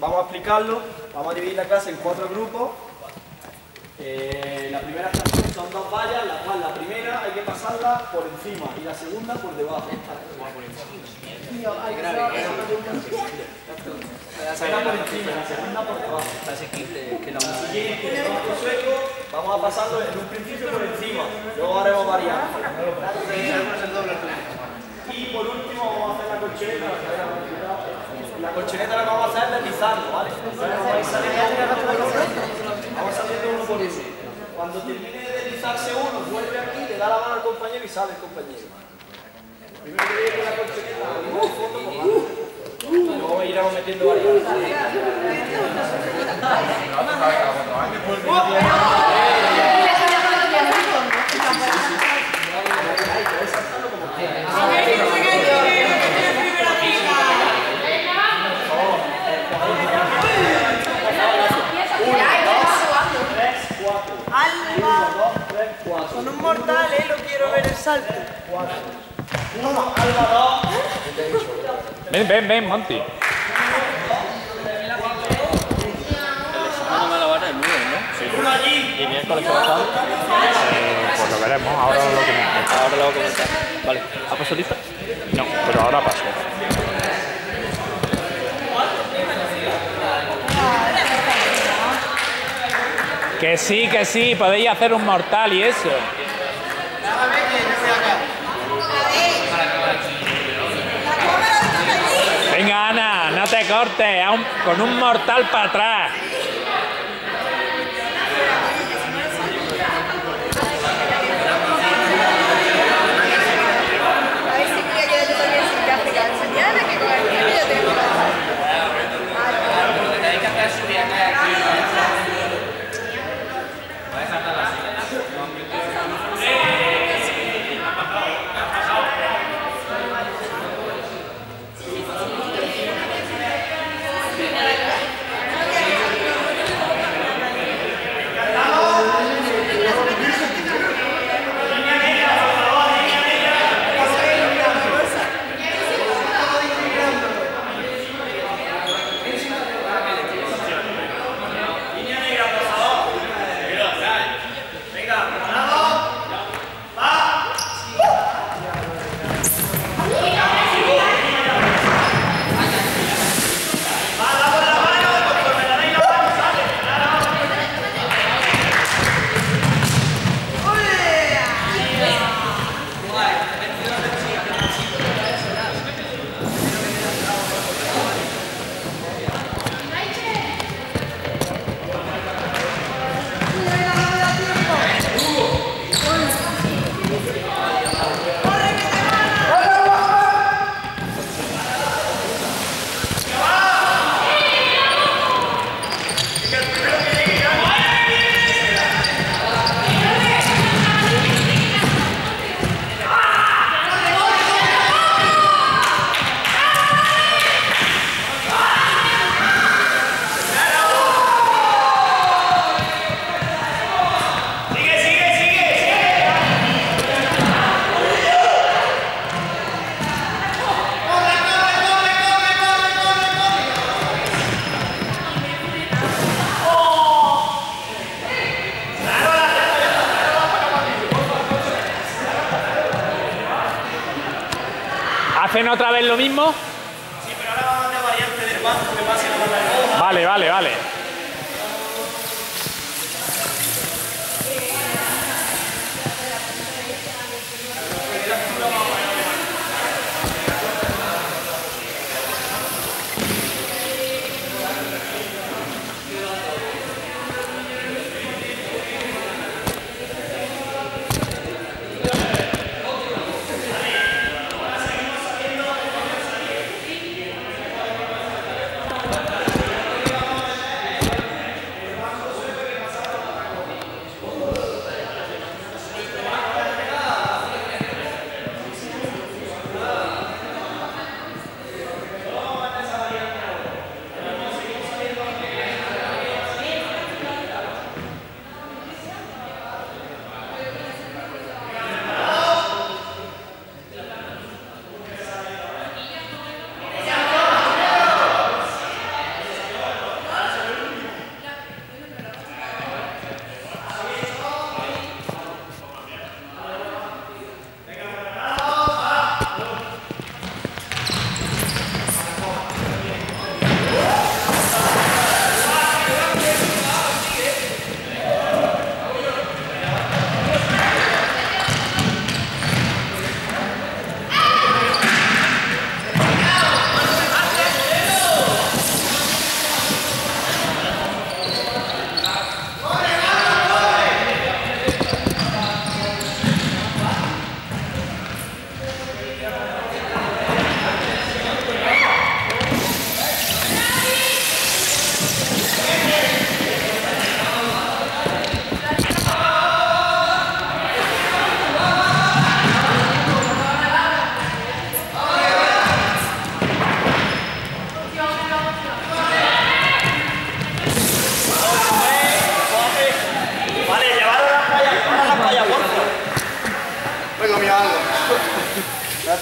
Vamos a aplicarlo, vamos a dividir la clase en cuatro grupos. La primera clase son dos vallas, la cual la primera hay que pasarla por encima y la segunda por debajo. Vamos a pasarlo en un principio por encima, luego haremos variantes. Y por último vamos a hacer la colchoneta. La colchoneta la vamos a hacer deslizando, ¿vale? Vamos saliendo uno por uno. Cuando termine de deslizarse uno, vuelve aquí, le da la mano al compañero y sale el compañero. Primero que viene con la colchoneta, un fondo por mano. Luego iremos metiendo variantes. Con un mortal, lo quiero ver el salto. Uno, Alba, dos. Ven, Monty. Uno allí. Y miércoles que va a estar. Pues lo veremos, ahora lo que me... Ahora lo voy a comentar. Vale, ¿ha pasado lista? No, pero ahora paso. Que sí, podéis hacer un mortal y eso. Venga, Ana, no te cortes, con un mortal para atrás. ¿Hacen otra vez lo mismo? Sí, pero ahora vamos a una variante del banco que pase por la... Vale.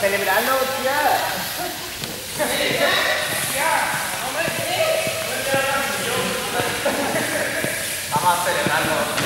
celebrarlo, tía. Vamos a celebrarlo.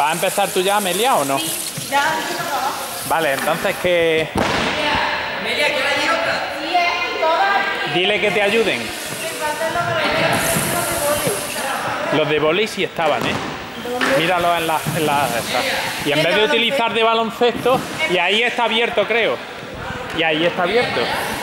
¿Vas a empezar tú ya, Amelia, o no? Sí, ya, no. Vale, entonces que... Amelia, ¿que no hay otra? Sí, todas. Dile que te ayuden. Los de vóley sí estaban, ¿eh? Míralos en las estas. Y en vez de utilizar de baloncesto, y ahí está abierto, creo. Y ahí está abierto.